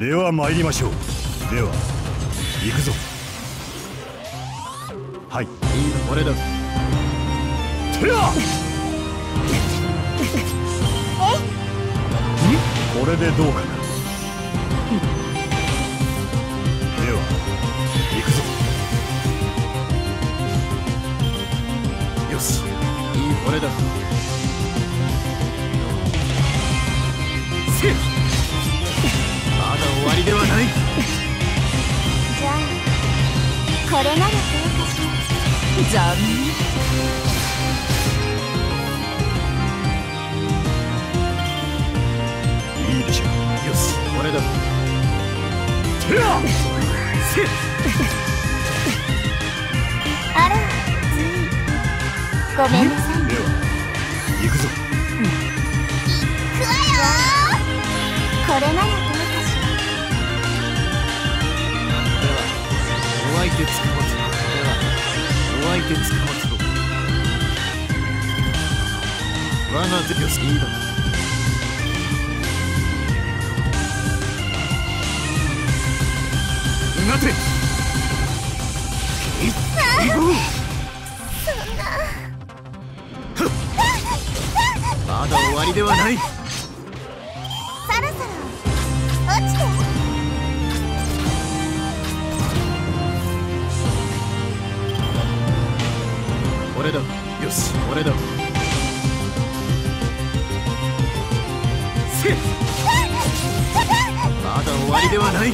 では参りましょう。では行くぞ。はい、これだ。てらこれでどうかな。では行くぞ。よし、これだ。せっ、まだ終わりではない。じゃあこれならどうかしら。残念。いいでしょう。よし、これだ。てらっせっあら、ごめんなさい。では、行くぞ。行くわよ。これならどうかしら。では、お相手つかまつろ。では、お相手つかまつろ。我が手よし、いいだ。待て。まだ終わりではない。そろそろ落ちて。俺だ。よし、俺だ。まだ終わりではない。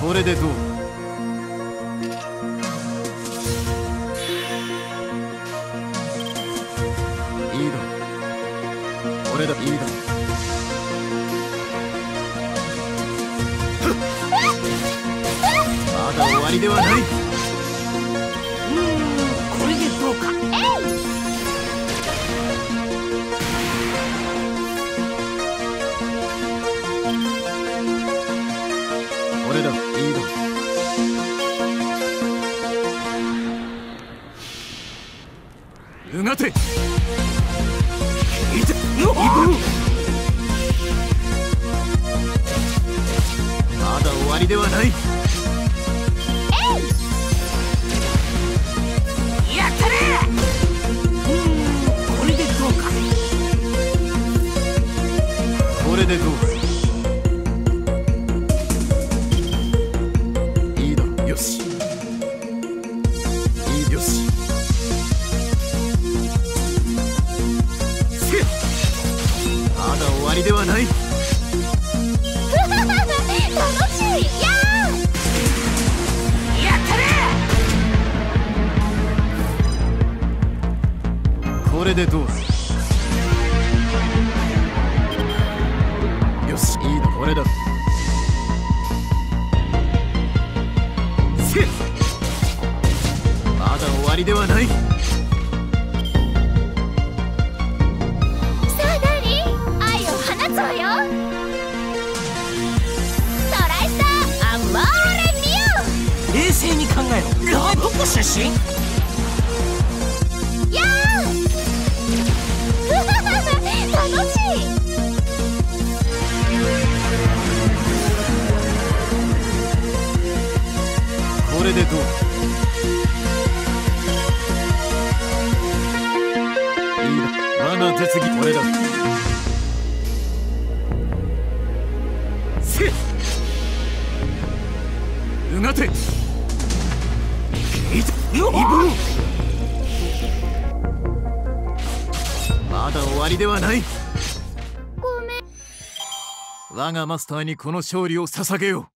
これでどう？いいだ。俺だ。いいだ。まだ終わりではない。これでどうか。俺だ。いいだ。うがて。まだ終わりではない。やったね。これでどうか。これでどうか。ではない。楽しい。やー、やったね。これでどうだ。よし、いいだ。これだ。せっ、まだ終わりではない。冷静に考えろ。お前どこ出身？やー楽しい。これでどう？いいだ。まだ手つぎ。これだ。せっ、うがて。まだ終わりではない。ごめん。我がマスターにこの勝利を捧げよう。